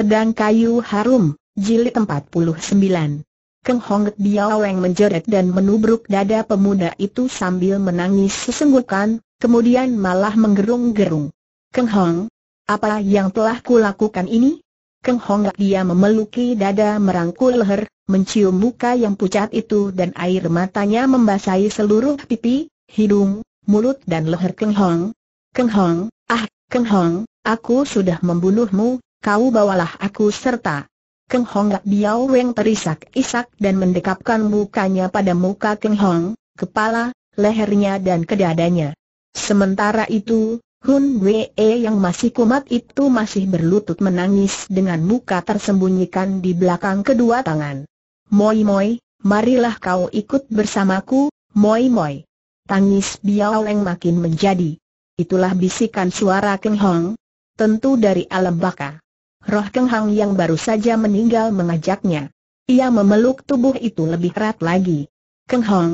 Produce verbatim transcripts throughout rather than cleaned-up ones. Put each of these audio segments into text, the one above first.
Pedang Kayu Harum, Jilid empat puluh sembilan. Keng Hong Biao Weng menjerit dan menubruk dada pemuda itu sambil menangis sesenggukan, kemudian malah menggerung-gerung. "Keng Hong, apa yang telah kulakukan ini?" Keng Hong dia memeluki dada, merangkul leher, mencium muka yang pucat itu dan air matanya membasahi seluruh pipi, hidung, mulut dan leher Keng Hong. "Keng Hong, ah, Keng Hong, aku sudah membunuhmu, kau bawalah aku serta." Keng Hong Biao Weng terisak-isak dan mendekapkan mukanya pada muka Keng Hong, kepala, lehernya dan kedadanya. Sementara itu, Hun Wei yang masih kumat itu masih berlutut menangis dengan muka tersembunyikan di belakang kedua tangan. "Moi Moi, marilah kau ikut bersamaku, Moi Moi." Tangis Biao Weng makin menjadi. Itulah bisikan suara Keng Hong, tentu dari alam baka. Roh Keng Hong yang baru saja meninggal mengajaknya. Ia memeluk tubuh itu lebih erat lagi. "Keng Hong,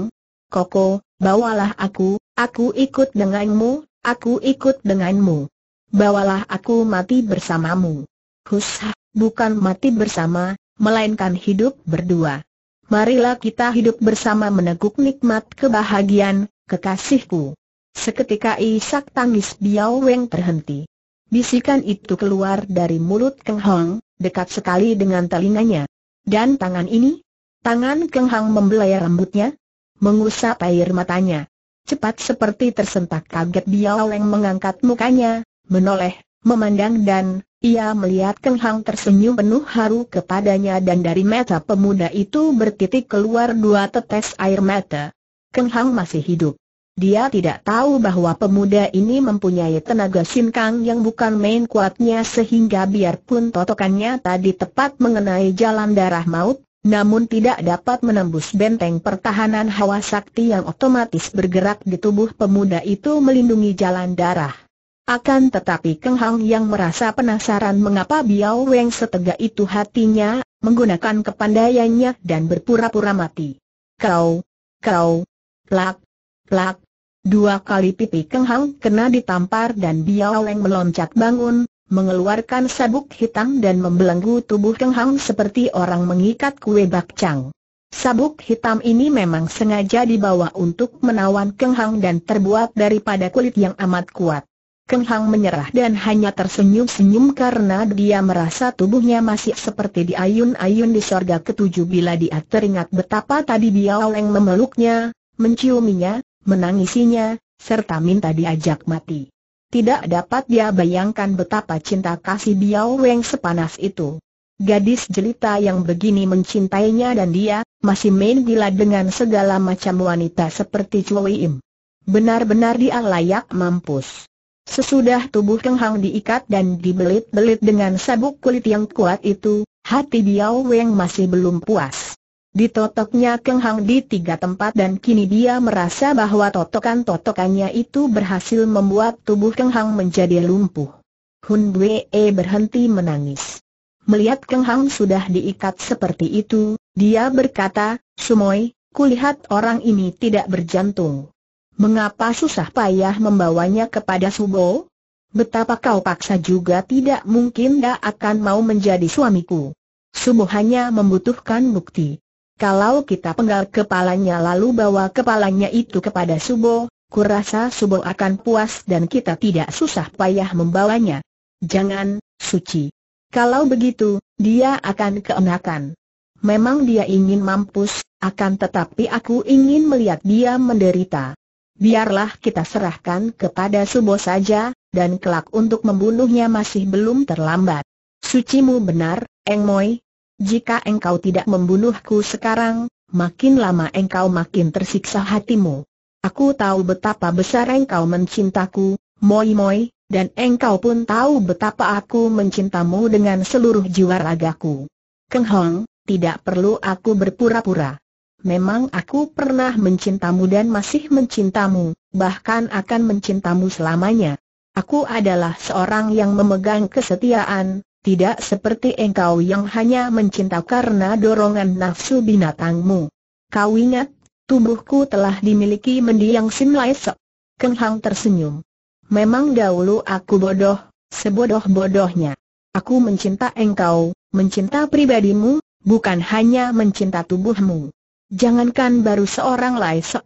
koko, bawalah aku, aku ikut denganmu, aku ikut denganmu. Bawalah aku mati bersamamu." "Husah, bukan mati bersama, melainkan hidup berdua. Marilah kita hidup bersama meneguk nikmat kebahagiaan, kekasihku." Seketika isak tangis Biao Weng terhenti. Bisikan itu keluar dari mulut Keng Hong, dekat sekali dengan telinganya. Dan tangan ini? Tangan Keng Hong membelai rambutnya, mengusap air matanya. Cepat seperti tersentak kaget Biao Weng mengangkat mukanya, menoleh, memandang dan ia melihat Keng Hong tersenyum penuh haru kepadanya dan dari mata pemuda itu bertitik keluar dua tetes air mata. Keng Hong masih hidup. Dia tidak tahu bahwa pemuda ini mempunyai tenaga sinkang yang bukan main kuatnya sehingga biarpun totokannya tadi tepat mengenai jalan darah maut, namun tidak dapat menembus benteng pertahanan hawa sakti yang otomatis bergerak di tubuh pemuda itu melindungi jalan darah. Akan tetapi Keng Hong yang merasa penasaran mengapa Biao Weng setegak itu hatinya, menggunakan kepandaiannya dan berpura-pura mati. "Kau, kau, plak, plak." Dua kali pipi Keng Hong kena ditampar dan Biao Weng meloncat bangun, mengeluarkan sabuk hitam dan membelenggu tubuh Keng Hong seperti orang mengikat kue bakcang. Sabuk hitam ini memang sengaja dibawa untuk menawan Keng Hong dan terbuat daripada kulit yang amat kuat. Keng Hong menyerah dan hanya tersenyum-senyum karena dia merasa tubuhnya masih seperti diayun-ayun di sorga ketujuh bila dia teringat betapa tadi Biao Weng memeluknya, menciuminya, menangisinya, serta minta diajak mati. Tidak dapat dia bayangkan betapa cinta kasih Biao Weng sepanas itu. Gadis jelita yang begini mencintainya dan dia masih main gila dengan segala macam wanita seperti Cui Im. Benar-benar dia layak mampus. Sesudah tubuh Keng Hong diikat dan dibelit-belit dengan sabuk kulit yang kuat itu, hati Biao Weng masih belum puas. Ditotoknya Keng Hong di tiga tempat dan kini dia merasa bahwa totokan-totokannya itu berhasil membuat tubuh Keng Hong menjadi lumpuh. Hun Wei berhenti menangis. Melihat Keng Hong sudah diikat seperti itu, dia berkata, "Sumoy, kulihat orang ini tidak berjantung. Mengapa susah payah membawanya kepada Subo? Betapa kau paksa juga tidak mungkin dia akan mau menjadi suamiku. Subo hanya membutuhkan bukti. Kalau kita penggal kepalanya lalu bawa kepalanya itu kepada Subo, kurasa Subo akan puas dan kita tidak susah payah membawanya." "Jangan, Suci. Kalau begitu, dia akan keenakan. Memang dia ingin mampus, akan tetapi aku ingin melihat dia menderita. Biarlah kita serahkan kepada Subo saja, dan kelak untuk membunuhnya masih belum terlambat." "Sucimu benar, Eng Moi. Jika engkau tidak membunuhku sekarang, makin lama engkau makin tersiksa hatimu. Aku tahu betapa besar engkau mencintaku, Moi Moi, dan engkau pun tahu betapa aku mencintamu dengan seluruh jiwa ragaku. Keng Hong, tidak perlu aku berpura-pura. Memang aku pernah mencintamu dan masih mencintamu, bahkan akan mencintamu selamanya. Aku adalah seorang yang memegang kesetiaan. Tidak seperti engkau yang hanya mencinta karena dorongan nafsu binatangmu. Kau ingat, tubuhku telah dimiliki mendiang Sin Lai Sek." Keng Hong tersenyum. "Memang dahulu aku bodoh, sebodoh-bodohnya. Aku mencinta engkau, mencinta pribadimu, bukan hanya mencinta tubuhmu. Jangankan baru seorang laisek,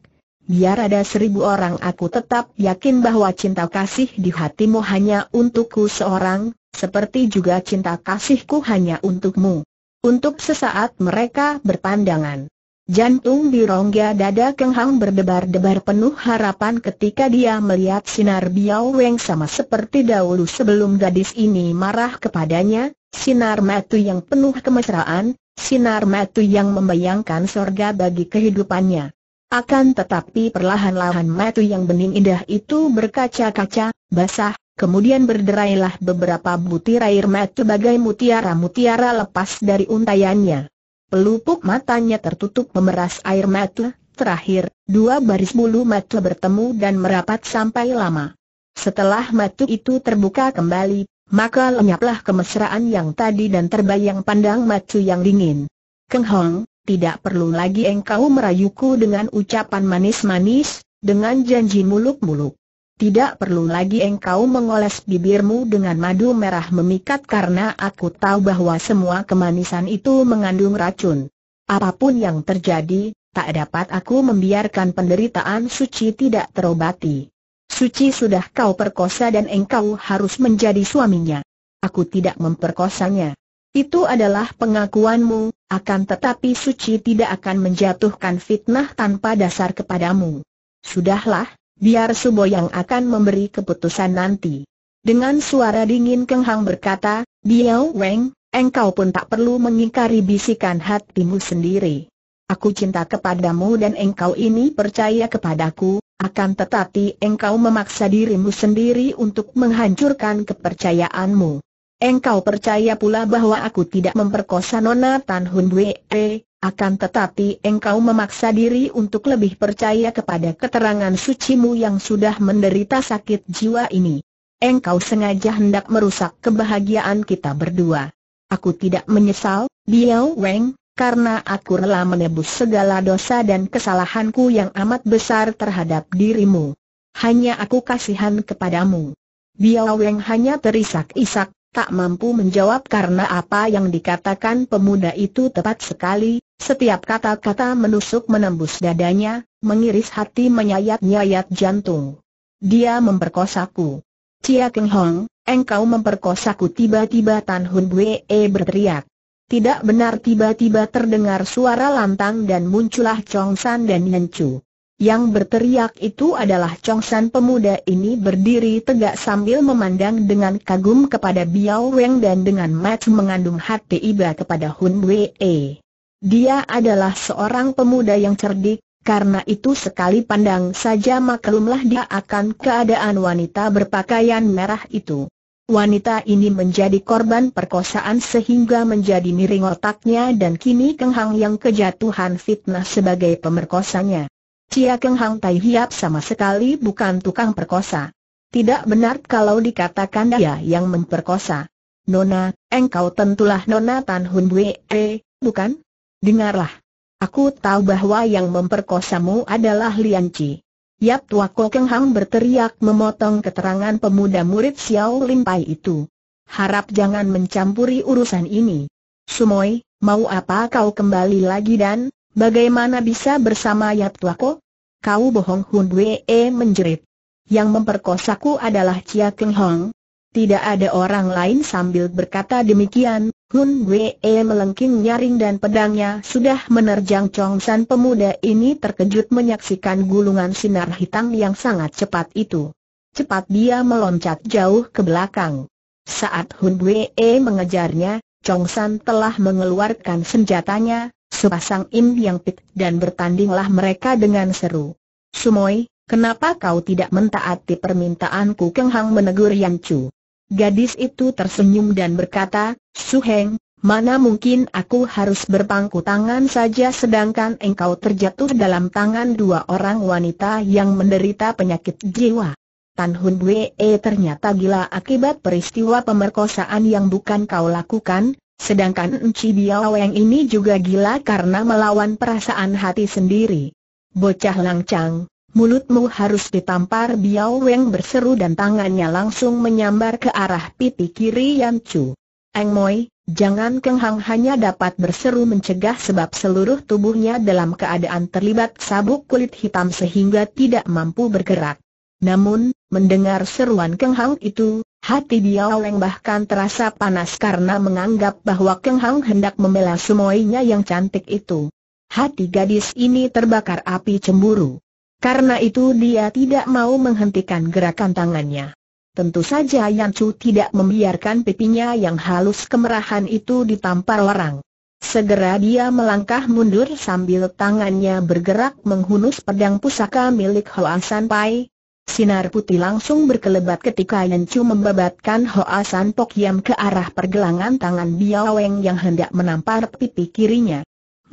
biar ada seribu orang aku tetap yakin bahwa cinta kasih di hatimu hanya untukku seorang, seperti juga cinta kasihku hanya untukmu. Untuk sesaat mereka berpandangan. Jantung di rongga dada Keng Hong berdebar-debar penuh harapan ketika dia melihat sinar Biao Weng sama seperti dahulu sebelum gadis ini marah kepadanya, sinar mata yang penuh kemesraan, sinar mata yang membayangkan sorga bagi kehidupannya. Akan tetapi perlahan-lahan mata yang bening indah itu berkaca-kaca, basah, kemudian berderailah beberapa butir air mata bagai mutiara-mutiara lepas dari untaiannya. Pelupuk matanya tertutup memeras air mata, terakhir, dua baris bulu mata bertemu dan merapat sampai lama. Setelah mata itu terbuka kembali, maka lenyaplah kemesraan yang tadi dan terbayang pandang mata yang dingin. Keng Hong, tidak perlu lagi engkau merayuku dengan ucapan manis-manis, dengan janji muluk-muluk. Tidak perlu lagi engkau mengoles bibirmu dengan madu merah memikat karena aku tahu bahwa semua kemanisan itu mengandung racun. Apapun yang terjadi, tak dapat aku membiarkan penderitaan suci tidak terobati. Suci sudah kau perkosa dan engkau harus menjadi suaminya. Aku tidak memperkosanya. Itu adalah pengakuanmu, akan tetapi suci tidak akan menjatuhkan fitnah tanpa dasar kepadamu. Sudahlah. Biar Subo yang akan memberi keputusan nanti. Dengan suara dingin Keng Hong berkata, Biao Weng, engkau pun tak perlu mengingkari bisikan hatimu sendiri. Aku cinta kepadamu dan engkau ini percaya kepadaku, akan tetapi engkau memaksa dirimu sendiri untuk menghancurkan kepercayaanmu. Engkau percaya pula bahwa aku tidak memperkosa Nona Tan Hun Wei. Akan tetapi engkau memaksa diri untuk lebih percaya kepada keterangan sucimu yang sudah menderita sakit jiwa ini. Engkau sengaja hendak merusak kebahagiaan kita berdua. Aku tidak menyesal, Biao Weng, karena aku rela menebus segala dosa dan kesalahanku yang amat besar terhadap dirimu. Hanya aku kasihan kepadamu. Biao Weng hanya terisak-isak, tak mampu menjawab karena apa yang dikatakan pemuda itu tepat sekali. Setiap kata-kata menusuk menembus dadanya, mengiris hati menyayat-nyayat jantung. Dia memperkosaku. Cia Keng Hong, engkau memperkosaku, tiba-tiba Tan Hun Wei berteriak. Tidak benar, tiba-tiba terdengar suara lantang dan muncullah Chong San dan Yan Chu. Yang berteriak itu adalah Chong San. Pemuda ini berdiri tegak sambil memandang dengan kagum kepada Biao Weng dan dengan mata mengandung hati iba kepada Hun Wei. Dia adalah seorang pemuda yang cerdik, karena itu sekali pandang saja maklumlah dia akan keadaan wanita berpakaian merah itu. Wanita ini menjadi korban perkosaan sehingga menjadi miring otaknya dan kini Keng Hong yang kejatuhan fitnah sebagai pemerkosanya. Cia Keng Hong Tai Hiap sama sekali bukan tukang perkosa. Tidak benar kalau dikatakan dia yang memperkosa. Nona, engkau tentulah Nona Tan Hun Wei, bukan? Dengarlah, aku tahu bahwa yang memperkosamu adalah Lian Chi. Yap, Wako Keng Hong berteriak memotong keterangan pemuda murid Siauw Lim Pai itu. Harap jangan mencampuri urusan ini. Sumoy, mau apa kau kembali lagi dan bagaimana bisa bersama Yap Wako? Kau bohong, Hun Wei menjerit. Yang memperkosaku adalah Cia Keng Hong. Tidak ada orang lain. Sambil berkata demikian, Hun Wei melengking nyaring dan pedangnya sudah menerjang Chong San. Pemuda ini terkejut menyaksikan gulungan sinar hitam yang sangat cepat itu. Cepat dia meloncat jauh ke belakang. Saat Hun Wei mengejarnya, Chong San telah mengeluarkan senjatanya, sepasang im yang pit, dan bertandinglah mereka dengan seru. Sumoy, kenapa kau tidak mentaati permintaanku? Keng Hong menegur Yan Chu. Gadis itu tersenyum dan berkata, Suheng, mana mungkin aku harus berpangku tangan saja sedangkan engkau terjatuh dalam tangan dua orang wanita yang menderita penyakit jiwa. Tan Hun Wei ternyata gila akibat peristiwa pemerkosaan yang bukan kau lakukan, sedangkan Enci Biao Weng ini juga gila karena melawan perasaan hati sendiri. Bocah lancang, mulutmu harus ditampar! Biao Weng berseru dan tangannya langsung menyambar ke arah pipi kiri Yan Chu. Eng Moi, jangan. Keng Hong hanya dapat berseru mencegah sebab seluruh tubuhnya dalam keadaan terlibat sabuk kulit hitam sehingga tidak mampu bergerak. Namun, mendengar seruan Keng Hong itu, hati Biao Weng bahkan terasa panas karena menganggap bahwa Keng Hong hendak membela sumoinya yang cantik itu. Hati gadis ini terbakar api cemburu. Karena itu dia tidak mau menghentikan gerakan tangannya. Tentu saja Yan Chu tidak membiarkan pipinya yang halus kemerahan itu ditampar orang. Segera dia melangkah mundur sambil tangannya bergerak menghunus pedang pusaka milik Hoa San Pai. Sinar putih langsung berkelebat ketika Yan Chu membabatkan Hoa San Pokyam ke arah pergelangan tangan Biao Weng yang hendak menampar pipi kirinya.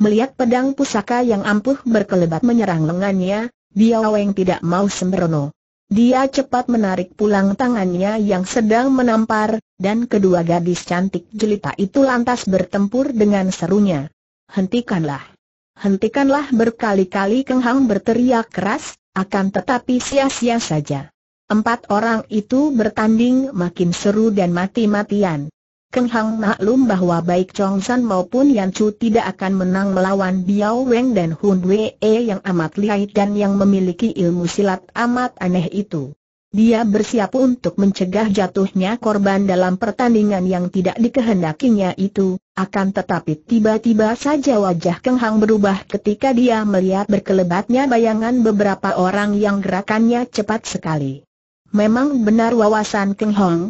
Melihat pedang pusaka yang ampuh berkelebat menyerang lengannya, Biao Weng tidak mau sembrono. Dia cepat menarik pulang tangannya yang sedang menampar, dan kedua gadis cantik jelita itu lantas bertempur dengan serunya. Hentikanlah! Hentikanlah! Berkali-kali Keng Hong berteriak keras. Akan tetapi sia-sia saja. Empat orang itu bertanding makin seru dan mati-matian. Keng Hong maklum bahwa baik Chong San maupun Yan Chu tidak akan menang melawan Biao Weng dan Hun Wei yang amat lihai dan yang memiliki ilmu silat amat aneh itu. Dia bersiap untuk mencegah jatuhnya korban dalam pertandingan yang tidak dikehendakinya itu. Akan tetapi tiba-tiba saja wajah Keng Hong berubah ketika dia melihat berkelebatnya bayangan beberapa orang yang gerakannya cepat sekali. Memang benar wawasan Keng Hong.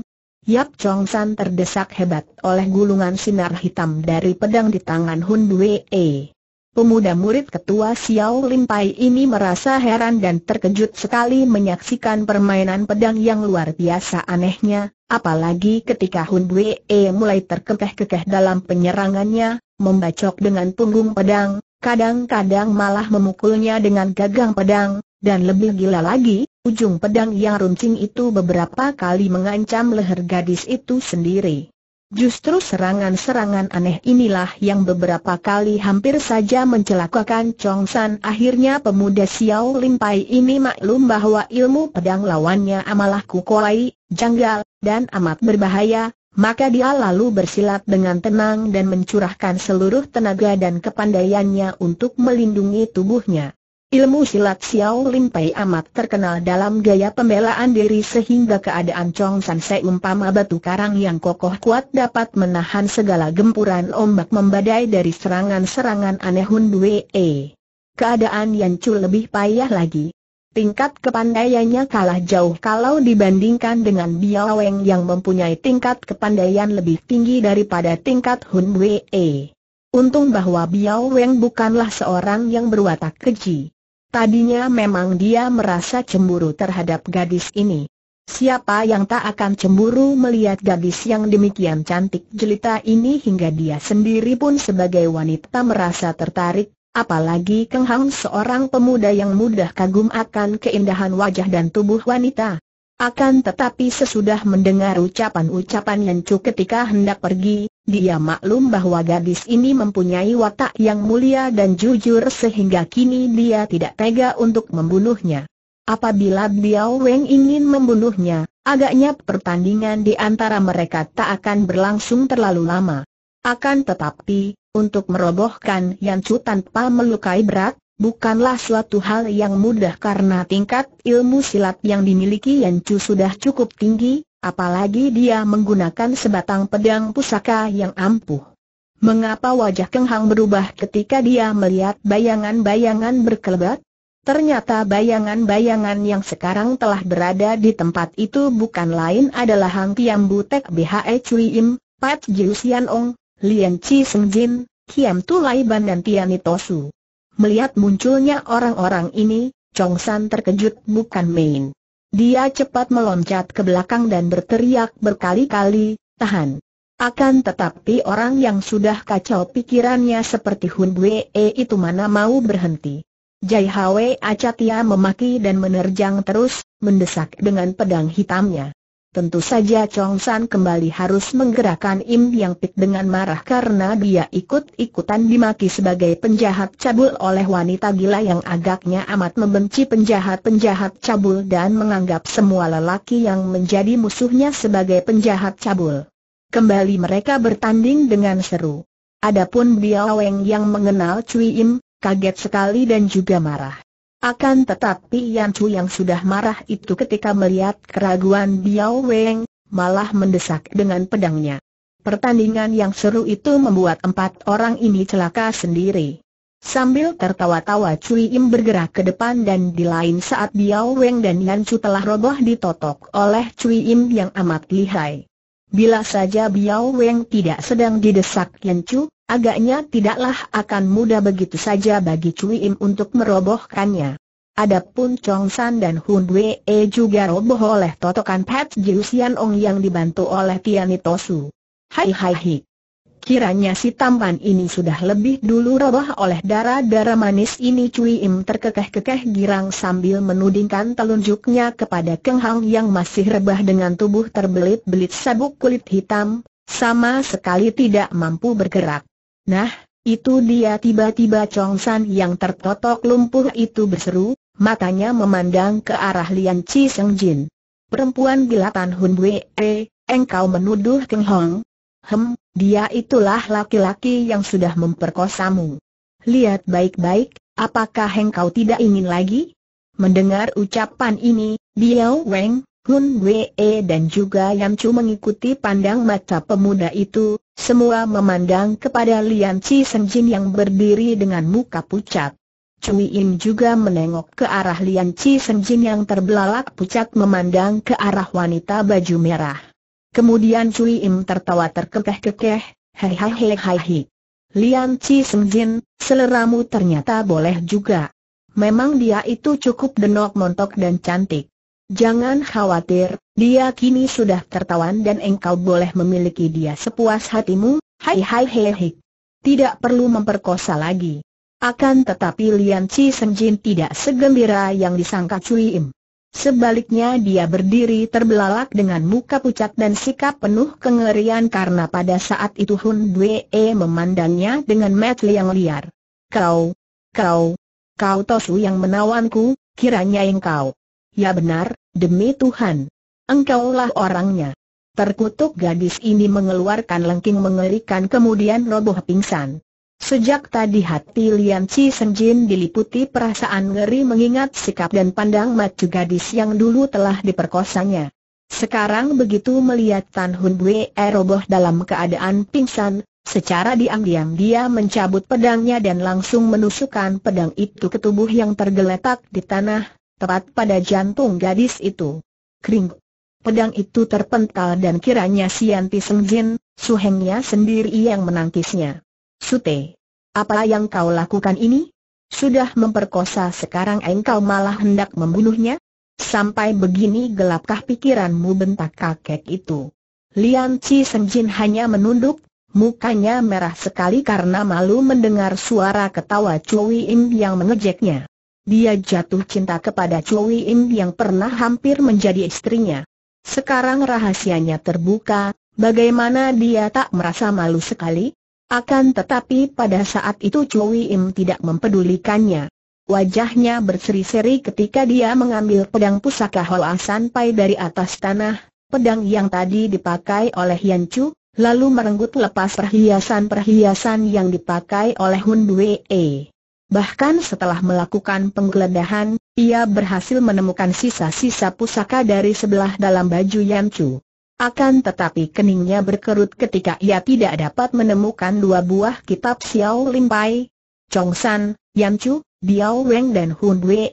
Yap, Chong San terdesak hebat oleh gulungan sinar hitam dari pedang di tangan Hun Wei. Pemuda murid ketua Siauw Lim Pai ini merasa heran dan terkejut sekali menyaksikan permainan pedang yang luar biasa anehnya. Apalagi ketika Hun Wei mulai terkekeh-kekeh dalam penyerangannya, membacok dengan punggung pedang, kadang-kadang malah memukulnya dengan gagang pedang, dan lebih gila lagi, ujung pedang yang runcing itu beberapa kali mengancam leher gadis itu sendiri. Justru serangan-serangan aneh inilah yang beberapa kali hampir saja mencelakakan Chong San. Akhirnya pemuda Siauw Lim Pai ini maklum bahwa ilmu pedang lawannya amalah kukolai, janggal, dan amat berbahaya, maka dia lalu bersilat dengan tenang dan mencurahkan seluruh tenaga dan kepandaiannya untuk melindungi tubuhnya. Ilmu silat Siauw Lim Pai amat terkenal dalam gaya pembelaan diri sehingga keadaan Chong San seumpama batu karang yang kokoh kuat dapat menahan segala gempuran ombak membadai dari serangan-serangan aneh Hun Wei. Keadaan Yan Chu lebih payah lagi. Tingkat kepandaiannya kalah jauh kalau dibandingkan dengan Biao Weng yang mempunyai tingkat kepandaian lebih tinggi daripada tingkat Hun Wei. Untung bahwa Biao Weng bukanlah seorang yang berwatak keji. Tadinya memang dia merasa cemburu terhadap gadis ini. Siapa yang tak akan cemburu melihat gadis yang demikian cantik jelita ini hingga dia sendiri pun sebagai wanita merasa tertarik. Apalagi Keng Hong seorang pemuda yang mudah kagum akan keindahan wajah dan tubuh wanita. Akan tetapi sesudah mendengar ucapan-ucapan Yan Chu ketika hendak pergi, dia maklum bahwa gadis ini mempunyai watak yang mulia dan jujur sehingga kini dia tidak tega untuk membunuhnya. Apabila Biao Weng ingin membunuhnya, agaknya pertandingan di antara mereka tak akan berlangsung terlalu lama. Akan tetapi, untuk merobohkan Yan Chu tanpa melukai berat, bukanlah suatu hal yang mudah karena tingkat ilmu silat yang dimiliki Yan Chu sudah cukup tinggi, apalagi dia menggunakan sebatang pedang pusaka yang ampuh. Mengapa wajah Keng Hong berubah ketika dia melihat bayangan-bayangan berkelebat? Ternyata bayangan-bayangan yang sekarang telah berada di tempat itu bukan lain adalah Hang Kiam Butek Bhe Cui Im, Pat Jiu Sian Ong, Lian Chi Seng Jin, Kiam Tu Lai Ban dan Tian Te Su. Melihat munculnya orang-orang ini, Chong San terkejut bukan main. Dia cepat meloncat ke belakang dan berteriak berkali-kali, "Tahan!" Akan tetapi orang yang sudah kacau pikirannya seperti Hun Wei itu mana mau berhenti. Jai Hwe Acatia memaki dan menerjang terus, mendesak dengan pedang hitamnya. Tentu saja Chong San kembali harus menggerakkan Im Yang Pik dengan marah karena dia ikut-ikutan dimaki sebagai penjahat cabul oleh wanita gila yang agaknya amat membenci penjahat-penjahat cabul dan menganggap semua lelaki yang menjadi musuhnya sebagai penjahat cabul. Kembali mereka bertanding dengan seru. Adapun Biao Weng yang mengenal Cui Im, kaget sekali dan juga marah. Akan tetapi Yan Chu yang sudah marah itu ketika melihat keraguan Biao Weng, malah mendesak dengan pedangnya. Pertandingan yang seru itu membuat empat orang ini celaka sendiri. Sambil tertawa-tawa Cui Im bergerak ke depan dan di lain saat Biao Weng dan Yan Chu telah roboh ditotok oleh Cui Im yang amat lihai. Bila saja Biao Weng tidak sedang didesak Yan Chu, agaknya tidaklah akan mudah begitu saja bagi Cui Im untuk merobohkannya. Adapun Chong San dan Hun Wei juga roboh oleh totokan Pat Jiu Sian Ong yang dibantu oleh Tian Te Su. Hai hai hai. Kiranya si tampan ini sudah lebih dulu roboh oleh darah-darah manis ini. Cui Im terkekeh-kekeh girang sambil menudingkan telunjuknya kepada Keng Hong yang masih rebah dengan tubuh terbelit-belit sabuk kulit hitam, sama sekali tidak mampu bergerak. Nah, itu dia, tiba-tiba Chong San yang tertotok lumpuh itu berseru, matanya memandang ke arah Lian Chi Seng Jin. Perempuan gilatan Hun Wei, engkau menuduh Keng Hong? Hem, dia itulah laki-laki yang sudah memperkosamu. Lihat baik-baik, apakah engkau tidak ingin lagi? Mendengar ucapan ini, Biao Weng, Hun Wei dan juga Yan Chu mengikuti pandang mata pemuda itu, semua memandang kepada Lian Chi Seng Jin yang berdiri dengan muka pucat. Cui Im juga menengok ke arah Lian Chi Seng Jin yang terbelalak pucat memandang ke arah wanita baju merah. Kemudian Cui Im tertawa terkekeh-kekeh, hei hei hei hei. Lian Chi Seng Jin, seleramu ternyata boleh juga. Memang dia itu cukup denok montok dan cantik. Jangan khawatir, dia kini sudah tertawan dan engkau boleh memiliki dia sepuas hatimu. Hai hai hei hei. Tidak perlu memperkosa lagi. Akan tetapi Lian Chi Seng Jin tidak segembira yang disangka Cui Im. Sebaliknya dia berdiri terbelalak dengan muka pucat dan sikap penuh kengerian karena pada saat itu Hun Wei memandangnya dengan mata yang liar. Kau, kau, kau Tosu yang menawanku, kiranya engkau. Ya benar, demi Tuhan, engkaulah orangnya. Terkutuk gadis ini mengeluarkan lengking mengerikan kemudian roboh pingsan. Sejak tadi hati Lian Chi Seng Jin diliputi perasaan ngeri mengingat sikap dan pandang mata gadis yang dulu telah diperkosanya. Sekarang begitu melihat Tan Hun Wei roboh dalam keadaan pingsan, secara diam-diam dia mencabut pedangnya dan langsung menusukkan pedang itu ke tubuh yang tergeletak di tanah, tepat pada jantung gadis itu. Kring. Pedang itu terpental dan kiranya Sian Ti Seng Jin, suhengnya sendiri yang menangkisnya. Sute, apa yang kau lakukan ini? Sudah memperkosa sekarang engkau malah hendak membunuhnya? Sampai begini gelapkah pikiranmu, bentak kakek itu. Lian Chi Seng Jin hanya menunduk, mukanya merah sekali karena malu mendengar suara ketawa Cui Im yang mengejeknya. Dia jatuh cinta kepada Cui Im yang pernah hampir menjadi istrinya. Sekarang rahasianya terbuka, bagaimana dia tak merasa malu sekali? Akan tetapi pada saat itu Cui Im tidak mempedulikannya. Wajahnya berseri-seri ketika dia mengambil pedang pusaka Hoa San Pai dari atas tanah, pedang yang tadi dipakai oleh Yan Chu, lalu merenggut lepas perhiasan-perhiasan yang dipakai oleh Hun Wei. Bahkan setelah melakukan penggeledahan, ia berhasil menemukan sisa-sisa pusaka dari sebelah dalam baju Yan Chu. Akan tetapi keningnya berkerut ketika ia tidak dapat menemukan dua buah kitab Siauw Lim Pai. Chong San, Yan Chu, Biao Weng dan Hun Wei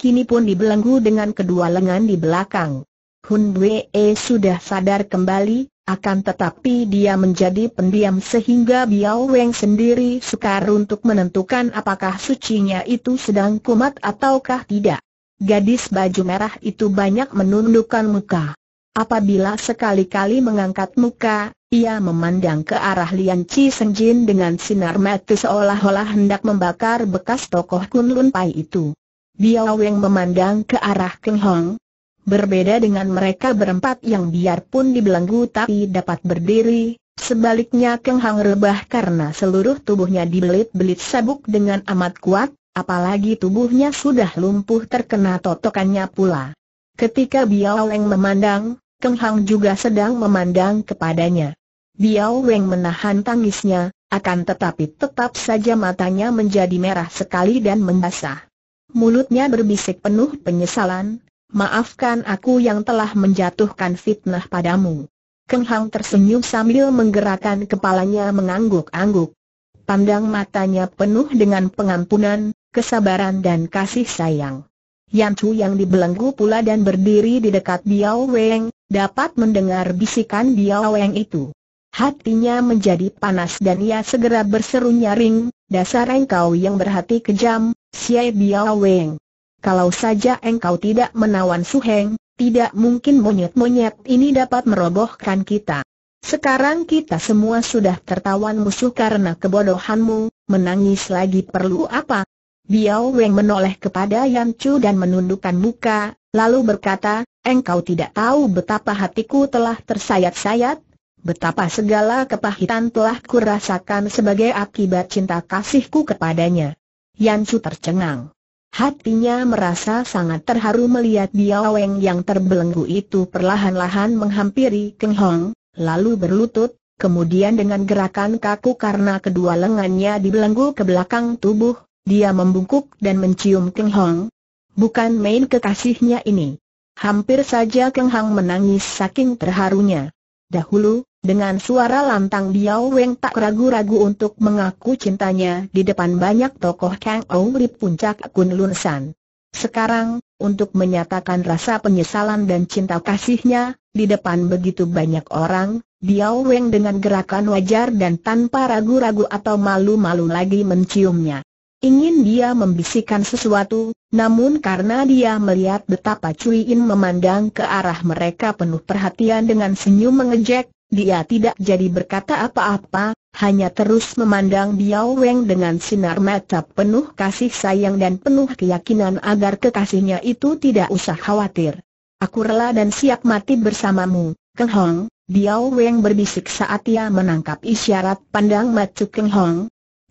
kini pun dibelenggu dengan kedua lengan di belakang. Hun Wei sudah sadar kembali. Akan tetapi dia menjadi pendiam sehingga Biao Weng sendiri sukar untuk menentukan apakah sucinya itu sedang kumat ataukah tidak. Gadis baju merah itu banyak menundukkan muka. Apabila sekali-kali mengangkat muka, ia memandang ke arah Lian Chi Seng Jin dengan sinar mata seolah-olah hendak membakar bekas tokoh Kun Lun Pai itu. Biao Weng memandang ke arah Keng Hong. Berbeda dengan mereka berempat yang biarpun dibelenggu tapi dapat berdiri, sebaliknya Keng Hong rebah karena seluruh tubuhnya dibelit-belit sabuk dengan amat kuat, apalagi tubuhnya sudah lumpuh terkena totokannya pula. Ketika Biao Weng memandang, Keng Hong juga sedang memandang kepadanya. Biao Weng menahan tangisnya, akan tetapi tetap saja matanya menjadi merah sekali dan membasah. Mulutnya berbisik penuh penyesalan, "Maafkan aku yang telah menjatuhkan fitnah padamu." Keng Hong tersenyum sambil menggerakkan kepalanya mengangguk-angguk. Pandang matanya penuh dengan pengampunan, kesabaran dan kasih sayang. Yan Chu yang dibelenggu pula dan berdiri di dekat Biao Weng, dapat mendengar bisikan Biao Weng itu. Hatinya menjadi panas dan ia segera berseru nyaring, "Dasar engkau yang berhati kejam, Siai Biao Weng. Kalau saja engkau tidak menawan Suheng, tidak mungkin monyet-monyet ini dapat merobohkan kita. Sekarang kita semua sudah tertawan musuh karena kebodohanmu, menangis lagi perlu apa?" Biao Weng menoleh kepada Yan Chu dan menundukkan muka, lalu berkata, "Engkau tidak tahu betapa hatiku telah tersayat-sayat, betapa segala kepahitan telah kurasakan sebagai akibat cinta kasihku kepadanya." Yan Chu tercengang. Hatinya merasa sangat terharu melihat Biao Weng yang terbelenggu itu perlahan-lahan menghampiri Keng Hong, lalu berlutut, kemudian dengan gerakan kaku karena kedua lengannya dibelenggu ke belakang tubuh, dia membungkuk dan mencium Keng Hong. Bukan main kekasihnya ini. Hampir saja Keng Hong menangis saking terharunya. Dahulu, dengan suara lantang Biao Weng tak ragu-ragu untuk mengaku cintanya di depan banyak tokoh Kang Ou di puncak Kun Lun San. Sekarang, untuk menyatakan rasa penyesalan dan cinta kasihnya di depan begitu banyak orang, Biao Weng dengan gerakan wajar dan tanpa ragu-ragu atau malu-malu lagi menciumnya. Ingin dia membisikkan sesuatu, namun karena dia melihat betapa Cui Im memandang ke arah mereka penuh perhatian dengan senyum mengejek, dia tidak jadi berkata apa-apa, hanya terus memandang Biao Weng dengan sinar mata penuh kasih sayang dan penuh keyakinan agar kekasihnya itu tidak usah khawatir. "Aku rela dan siap mati bersamamu, Keng Hong," Biao Weng berbisik saat ia menangkap isyarat pandang mata Keng Hong.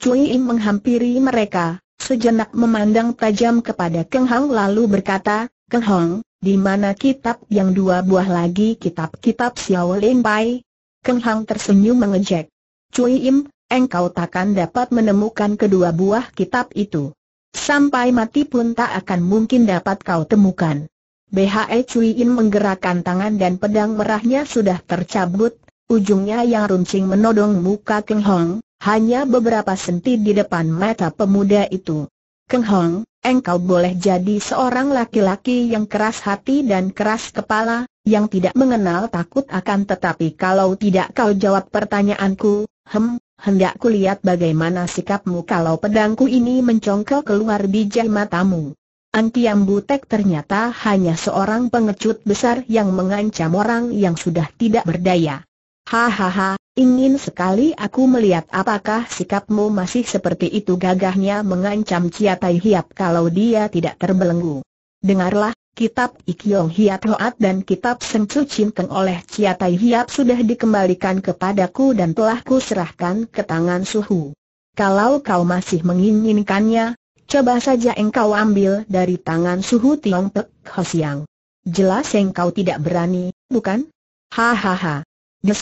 Cui Im menghampiri mereka, sejenak memandang tajam kepada Keng Hong lalu berkata, "Keng Hong, di mana kitab yang dua buah lagi kitab-kitab Siauw Lim Pai?" Keng Hong tersenyum mengejek. "Cui Im, engkau takkan dapat menemukan kedua buah kitab itu. Sampai mati pun tak akan mungkin dapat kau temukan." Bhe Cui Im menggerakkan tangan dan pedang merahnya sudah tercabut, ujungnya yang runcing menodong muka Keng Hong. Hanya beberapa senti di depan mata pemuda itu. "Keng Hong, engkau boleh jadi seorang laki-laki yang keras hati dan keras kepala, yang tidak mengenal takut akan tetapi kalau tidak kau jawab pertanyaanku, hem, hendak ku lihat bagaimana sikapmu kalau pedangku ini mencongkel keluar biji matamu." An Kiam Butek ternyata hanya seorang pengecut besar yang mengancam orang yang sudah tidak berdaya. "Hahaha, ingin sekali aku melihat apakah sikapmu masih seperti itu," gagahnya mengancam Cia Tai Hiap kalau dia tidak terbelenggu. "Dengarlah, kitab Ikyong Hiat Hoat dan kitab Seng Cu Chin Keng oleh Cia Tai Hiap sudah dikembalikan kepadaku dan telah kuserahkan ke tangan Suhu. Kalau kau masih menginginkannya, coba saja engkau ambil dari tangan Suhu Tiong Pek Ho Siang. Jelas engkau tidak berani, bukan? Hahaha." Des.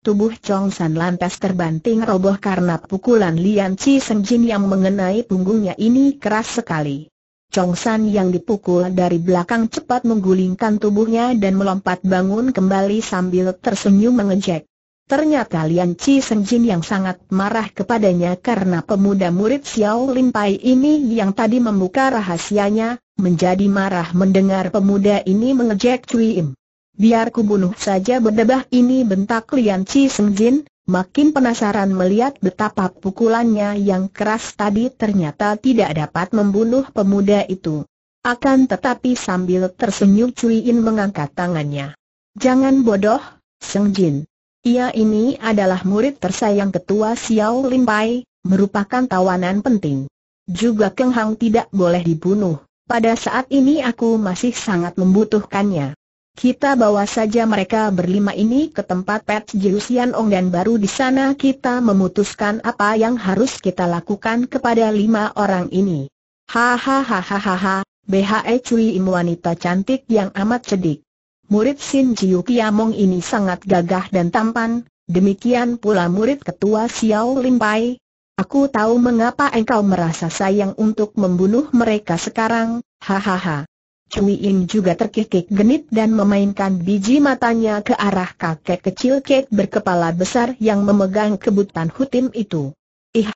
Tubuh Chong San lantas terbanting roboh karena pukulan Lian Chi Seng Jin yang mengenai punggungnya ini keras sekali. Chong San yang dipukul dari belakang cepat menggulingkan tubuhnya dan melompat bangun kembali sambil tersenyum mengejek. Ternyata Lian Chi Seng Jin yang sangat marah kepadanya karena pemuda murid Siauw Lim Pai ini yang tadi membuka rahasianya, menjadi marah mendengar pemuda ini mengejek Cui Im. "Biar ku bunuh saja berdebah ini," bentak Lian Chi Seng Jin, makin penasaran melihat betapa pukulannya yang keras tadi ternyata tidak dapat membunuh pemuda itu. Akan tetapi sambil tersenyum Cui Im mengangkat tangannya. "Jangan bodoh, Seng Jin. Ia ini adalah murid tersayang ketua Siauw Lim Pai, merupakan tawanan penting. Juga Keng Hong tidak boleh dibunuh, pada saat ini aku masih sangat membutuhkannya. Kita bawa saja mereka berlima ini ke tempat Pat Jiu Sian Ong dan baru di sana kita memutuskan apa yang harus kita lakukan kepada lima orang ini." "Hahaha," Bhe Cui Im wanita cantik yang amat cerdik. Murid Sin Jiu Kiamong ini sangat gagah dan tampan, Demikian pula murid ketua Siauw Lim Pai. Aku tahu mengapa engkau merasa sayang untuk membunuh mereka sekarang, hahaha. Cui Im juga terkekik genit dan memainkan biji matanya ke arah kakek kecil kek berkepala besar yang memegang kebutan hutim itu. Ih,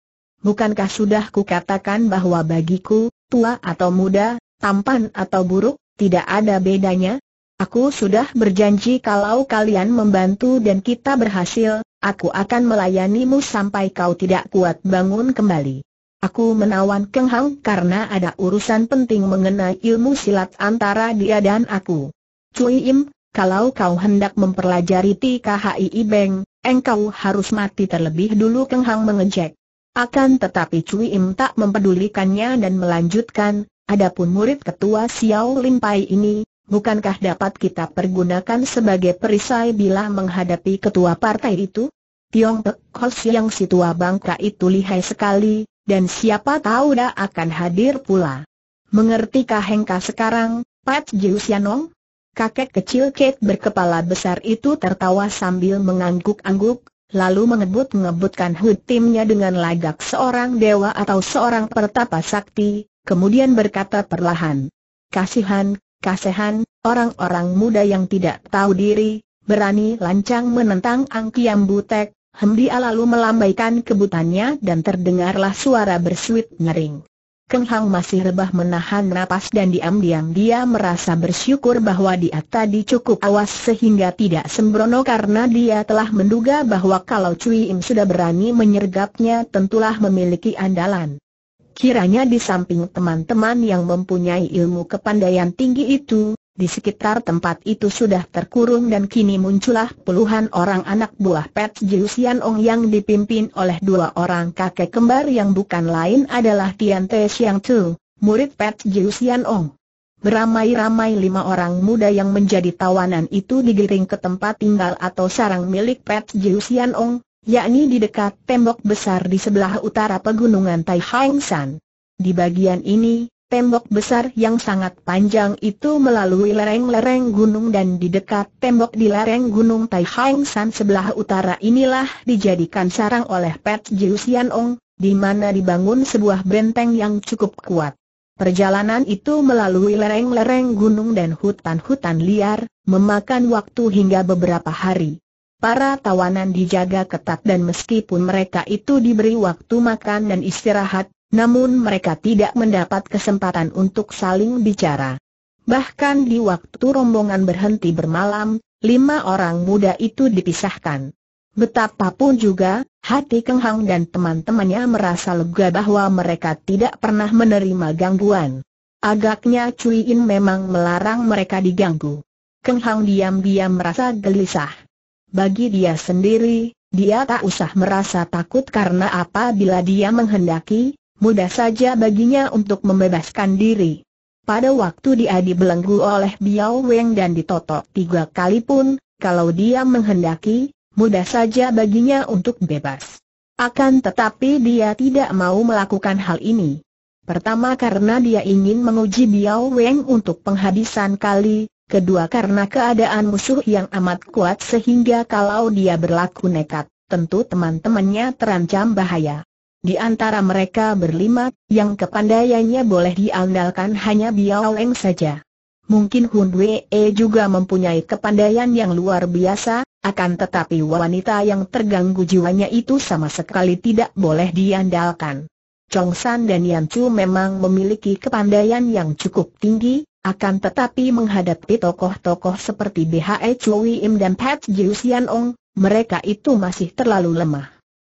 bukankah sudah kukatakan bahwa bagiku, tua atau muda, tampan atau buruk, tidak ada bedanya? Aku sudah berjanji kalau kalian membantu dan kita berhasil, aku akan melayanimu sampai kau tidak kuat bangun kembali. Aku menawan Keng Hong karena ada urusan penting mengenai ilmu silat antara dia dan aku. Cui Im, kalau kau hendak mempelajari T K H I Beng, engkau harus mati terlebih dulu. Keng Hong mengejek. Akan tetapi Cui Im tak mempedulikannya dan melanjutkan, adapun murid ketua Siauw Lim Pai ini, bukankah dapat kita pergunakan sebagai perisai bila menghadapi ketua partai itu? Tiong Te Hos yang si tua bangka itu lihai sekali. Dan siapa tahu dah akan hadir pula. Mengertikah hengka sekarang, Pat Jiu Sian Ong? Kakek kecil Kate berkepala besar itu tertawa sambil mengangguk-angguk, lalu mengebut-ngebutkan hutimnya dengan lagak seorang dewa atau seorang pertapa sakti, kemudian berkata perlahan, kasihan, kasihan, orang-orang muda yang tidak tahu diri, berani lancang menentang Ang Kiam Butek. Hemdia lalu melambaikan kebutannya dan terdengarlah suara bersuit ngering. Keng Hong masih rebah menahan napas dan diam-diam dia merasa bersyukur bahwa dia tadi cukup awas sehingga tidak sembrono, karena dia telah menduga bahwa kalau Cui Im sudah berani menyergapnya tentulah memiliki andalan. Kiranya di samping teman-teman yang mempunyai ilmu kepandaian tinggi itu, di sekitar tempat itu sudah terkurung dan kini muncullah puluhan orang anak buah Pat Jiu Sian Ong yang dipimpin oleh dua orang kakek kembar yang bukan lain adalah Tian Te Siang Tu, murid Pat Jiu Sian Ong. Beramai-ramai lima orang muda yang menjadi tawanan itu digiring ke tempat tinggal atau sarang milik Pat Jiu Sian Ong, yakni di dekat tembok besar di sebelah utara pegunungan Tai Hang San. Di bagian ini, tembok besar yang sangat panjang itu melalui lereng-lereng gunung dan di dekat tembok di lereng gunung Tai Hang San sebelah utara inilah dijadikan sarang oleh Pat Jiu Sian Ong, di mana dibangun sebuah benteng yang cukup kuat. Perjalanan itu melalui lereng-lereng gunung dan hutan-hutan liar, memakan waktu hingga beberapa hari. Para tawanan dijaga ketat dan meskipun mereka itu diberi waktu makan dan istirahat, namun mereka tidak mendapat kesempatan untuk saling bicara. Bahkan di waktu rombongan berhenti bermalam, lima orang muda itu dipisahkan. Betapapun juga, hati Keng Hong dan teman-temannya merasa lega bahwa mereka tidak pernah menerima gangguan. Agaknya Cui Im memang melarang mereka diganggu. Keng Hong diam-diam merasa gelisah. Bagi dia sendiri, dia tak usah merasa takut karena apabila dia menghendaki, mudah saja baginya untuk membebaskan diri. Pada waktu dia dibelenggu oleh Biao Weng dan ditotok tiga kali pun, kalau dia menghendaki, mudah saja baginya untuk bebas. Akan tetapi dia tidak mau melakukan hal ini. Pertama karena dia ingin menguji Biao Weng untuk penghabisan kali, kedua karena keadaan musuh yang amat kuat sehingga kalau dia berlaku nekat, tentu teman-temannya terancam bahaya. Di antara mereka berlima, yang kepandaiannya boleh diandalkan hanya Biao Weng saja. Mungkin Hun Wei juga mempunyai kepandaian yang luar biasa, akan tetapi wanita yang terganggu jiwanya itu sama sekali tidak boleh diandalkan. Chong San dan Yan Chu memang memiliki kepandaian yang cukup tinggi, akan tetapi menghadapi tokoh-tokoh seperti B H E Cui Im dan Pat Jiu Sian Ong, mereka itu masih terlalu lemah.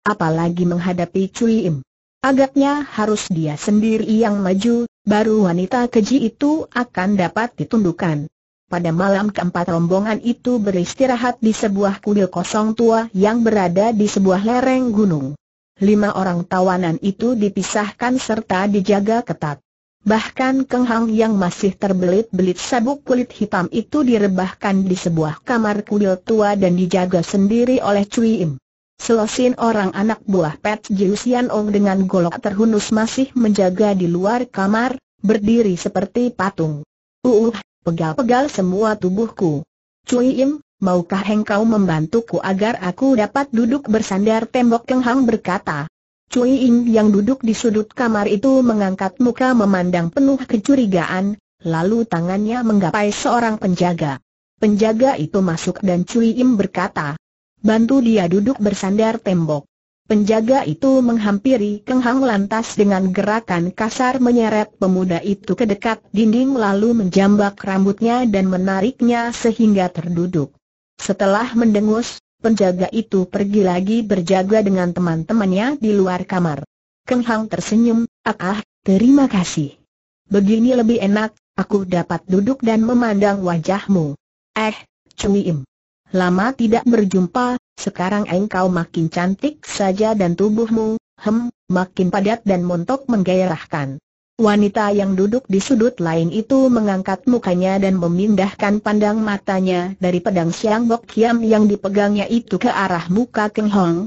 Apalagi menghadapi Cui Im. Agaknya harus dia sendiri yang maju, baru wanita keji itu akan dapat ditundukkan. Pada malam keempat rombongan itu beristirahat di sebuah kuil kosong tua yang berada di sebuah lereng gunung. Lima orang tawanan itu dipisahkan serta dijaga ketat. Bahkan Keng Hong yang masih terbelit-belit sabuk kulit hitam itu direbahkan di sebuah kamar kuil tua dan dijaga sendiri oleh Cui Im. Selosin orang anak buah Pat Jiu Sian Ong dengan golok terhunus masih menjaga di luar kamar, berdiri seperti patung. Uh, pegal-pegal semua tubuhku. Cui Im, maukah engkau membantuku agar aku dapat duduk bersandar tembok? Keng Hong berkata. Cui Im yang duduk di sudut kamar itu mengangkat muka memandang penuh kecurigaan, lalu tangannya menggapai seorang penjaga. Penjaga itu masuk dan Cui Im berkata, bantu dia duduk bersandar tembok. Penjaga itu menghampiri Keng Hong lantas dengan gerakan kasar menyeret pemuda itu ke dekat dinding lalu menjambak rambutnya dan menariknya sehingga terduduk. Setelah mendengus, penjaga itu pergi lagi berjaga dengan teman-temannya di luar kamar. Keng Hong tersenyum, ah, ah, terima kasih. Begini lebih enak, aku dapat duduk dan memandang wajahmu. Eh, Cui Im. Lama tidak berjumpa, sekarang engkau makin cantik saja dan tubuhmu, hem, makin padat dan montok menggairahkan. Wanita yang duduk di sudut lain itu mengangkat mukanya dan memindahkan pandang matanya dari pedang Siang Bok Kiam yang dipegangnya itu ke arah muka Keng Hong.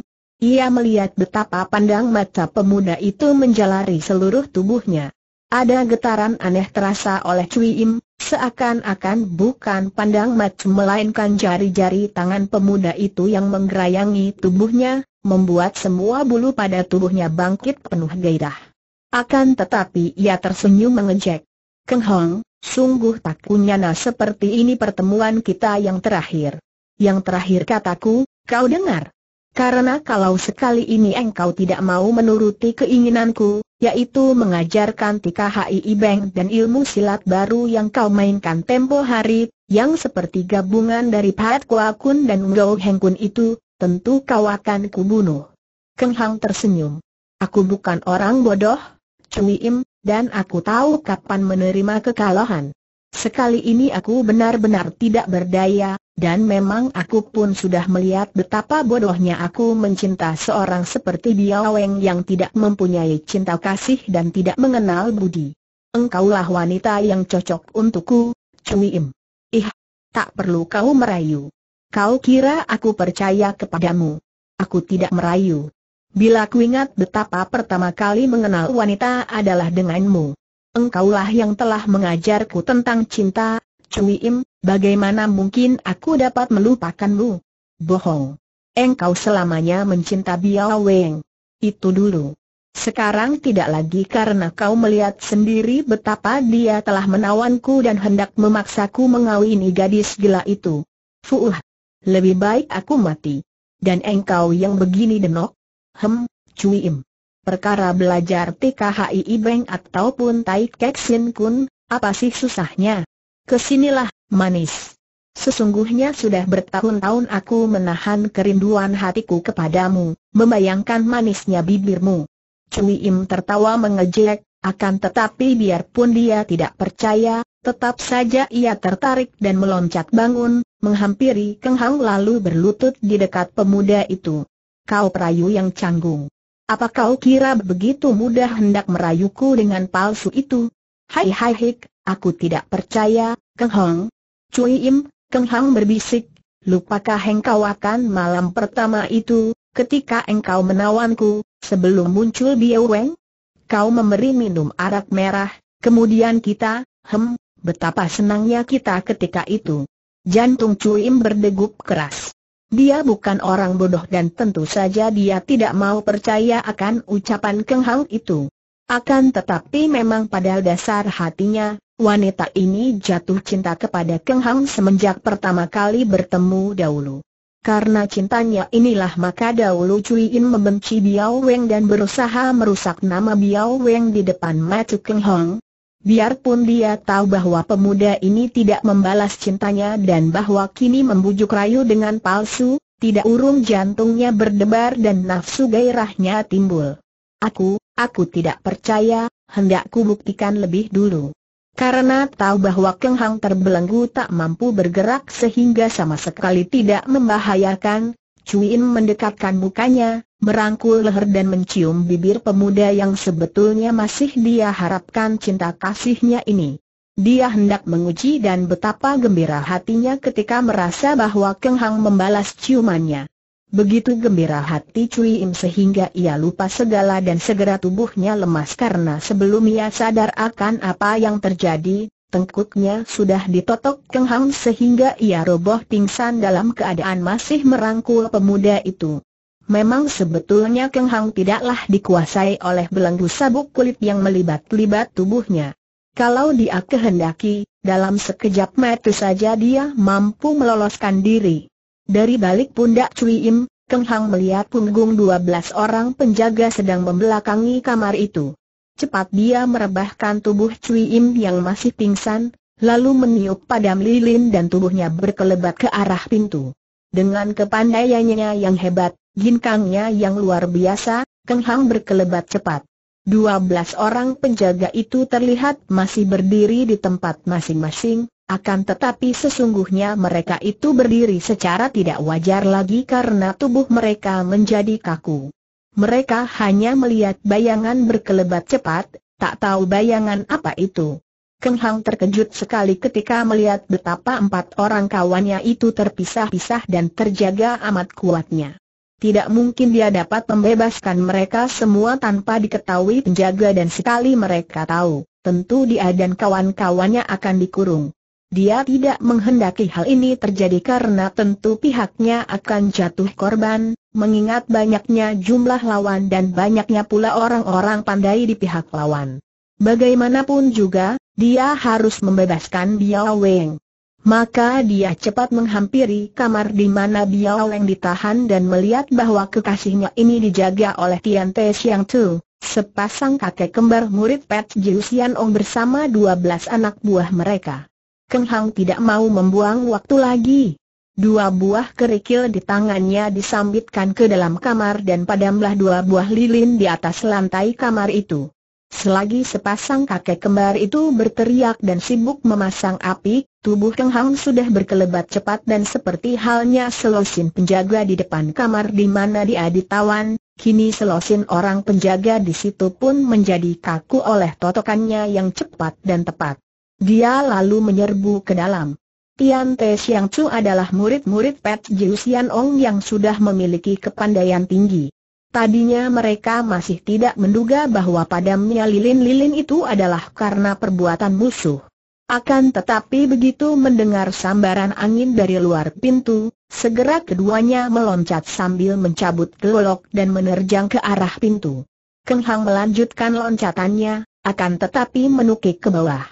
Ia melihat betapa pandang mata pemuda itu menjalari seluruh tubuhnya. Ada getaran aneh terasa oleh Cui Im. Seakan-akan bukan pandang mata melainkan jari-jari tangan pemuda itu yang menggerayangi tubuhnya, membuat semua bulu pada tubuhnya bangkit penuh gairah. Akan tetapi ia tersenyum mengejek. Keng Hong, sungguh tak kunyana seperti ini pertemuan kita yang terakhir. Yang terakhir kataku, kau dengar? Karena kalau sekali ini engkau tidak mau menuruti keinginanku, yaitu mengajarkan T K H I Beng dan ilmu silat baru yang kau mainkan tempo hari, yang seperti gabungan dari Pat Kwa Kun dan Ngau Heng Kun itu, tentu kau akan kubunuh. Keng Hong tersenyum. Aku bukan orang bodoh, Cui Im, dan aku tahu kapan menerima kekalahan. Sekali ini aku benar-benar tidak berdaya, dan memang aku pun sudah melihat betapa bodohnya aku mencinta seorang seperti Biao Weng yang tidak mempunyai cinta kasih dan tidak mengenal budi. Engkaulah wanita yang cocok untukku, Cui Im. Ih, tak perlu kau merayu. Kau kira aku percaya kepadamu? Aku tidak merayu. Bila ku ingat betapa pertama kali mengenal wanita adalah denganmu. Engkaulah yang telah mengajarku tentang cinta, Cui Im, bagaimana mungkin aku dapat melupakanmu? Bohong. Engkau selamanya mencinta Biao Weng. Itu dulu. Sekarang tidak lagi karena kau melihat sendiri betapa dia telah menawanku dan hendak memaksaku mengawini gadis gila itu. Fuh, lebih baik aku mati. Dan engkau yang begini denok? Hem, Cui Im. Perkara belajar T K H I Beng ataupun Taik Kek Sin Kun, apa sih susahnya? Kesinilah, manis. Sesungguhnya sudah bertahun-tahun aku menahan kerinduan hatiku kepadamu, membayangkan manisnya bibirmu. Cui Im tertawa mengejek, akan tetapi biarpun dia tidak percaya, tetap saja ia tertarik dan meloncat bangun, menghampiri Keng Hong lalu berlutut di dekat pemuda itu. Kau perayu yang canggung. Apa kau kira begitu mudah hendak merayuku dengan palsu itu? Hai hai hik, aku tidak percaya, Keng Hong. Cui Im, Keng Hong berbisik, lupakah engkau akan malam pertama itu, ketika engkau menawanku, sebelum muncul Biao Weng? Kau memberi minum arak merah, kemudian kita, hem, betapa senangnya kita ketika itu. Jantung Cui Im berdegup keras. Dia bukan orang bodoh dan tentu saja dia tidak mau percaya akan ucapan Keng Hong itu. Akan tetapi memang pada dasar hatinya, wanita ini jatuh cinta kepada Keng Hong semenjak pertama kali bertemu dahulu. Karena cintanya inilah maka dahulu Cui Im membenci Biao Weng dan berusaha merusak nama Biao Weng di depan mata Keng Hong. Biarpun dia tahu bahwa pemuda ini tidak membalas cintanya dan bahwa kini membujuk rayu dengan palsu, tidak urung jantungnya berdebar dan nafsu gairahnya timbul. Aku, aku tidak percaya, hendak kubuktikan lebih dulu. Karena tahu bahwa Keng Hong terbelenggu tak mampu bergerak sehingga sama sekali tidak membahayakan, Cui Im mendekatkan mukanya, merangkul leher dan mencium bibir pemuda yang sebetulnya masih dia harapkan cinta kasihnya ini. Dia hendak menguji dan betapa gembira hatinya ketika merasa bahwa Keng Hong membalas ciumannya. Begitu gembira hati Cui Im sehingga ia lupa segala dan segera tubuhnya lemas karena sebelum ia sadar akan apa yang terjadi, tengkuknya sudah ditotok Keng Hong sehingga ia roboh pingsan dalam keadaan masih merangkul pemuda itu. Memang sebetulnya Keng Hong tidaklah dikuasai oleh belenggu sabuk kulit yang melibat-libat tubuhnya. Kalau dia kehendaki, dalam sekejap mata saja dia mampu meloloskan diri. Dari balik pundak Cui Im, Keng Hong melihat punggung dua belas orang penjaga sedang membelakangi kamar itu. Cepat dia merebahkan tubuh Cui Im yang masih pingsan, lalu meniup padam lilin dan tubuhnya berkelebat ke arah pintu. Dengan kepandaiannya yang hebat, ginkangnya yang luar biasa, Keng Hong berkelebat cepat. dua belas orang penjaga itu terlihat masih berdiri di tempat masing-masing, akan tetapi sesungguhnya mereka itu berdiri secara tidak wajar lagi karena tubuh mereka menjadi kaku. Mereka hanya melihat bayangan berkelebat cepat, tak tahu bayangan apa itu. Keng Hong terkejut sekali ketika melihat betapa empat orang kawannya itu terpisah-pisah dan terjaga amat kuatnya. Tidak mungkin dia dapat membebaskan mereka semua tanpa diketahui penjaga, dan sekali mereka tahu, tentu dia dan kawan-kawannya akan dikurung. Dia tidak menghendaki hal ini terjadi karena tentu pihaknya akan jatuh korban, mengingat banyaknya jumlah lawan dan banyaknya pula orang-orang pandai di pihak lawan. Bagaimanapun juga, dia harus membebaskan Biao Weng. Maka dia cepat menghampiri kamar di mana Biao Weng ditahan dan melihat bahwa kekasihnya ini dijaga oleh Tian Te Siang Tu, sepasang kakek kembar murid Pat Jiu Sian Ong bersama dua belas anak buah mereka. Keng Hong tidak mau membuang waktu lagi. Dua buah kerikil di tangannya disambitkan ke dalam kamar dan padamlah dua buah lilin di atas lantai kamar itu. Selagi sepasang kakek kembar itu berteriak dan sibuk memasang api, tubuh Keng Hong sudah berkelebat cepat dan seperti halnya selosin penjaga di depan kamar di mana dia ditawan, kini selosin orang penjaga di situ pun menjadi kaku oleh totokannya yang cepat dan tepat. Dia lalu menyerbu ke dalam. Tian Te Siang Chu adalah murid-murid Pat Jiu Sian Ong yang sudah memiliki kepandaian tinggi. Tadinya mereka masih tidak menduga bahwa padamnya lilin-lilin itu adalah karena perbuatan musuh. Akan tetapi begitu mendengar sambaran angin dari luar pintu, segera keduanya meloncat sambil mencabut golok dan menerjang ke arah pintu. Keng Hong melanjutkan loncatannya, akan tetapi menukik ke bawah.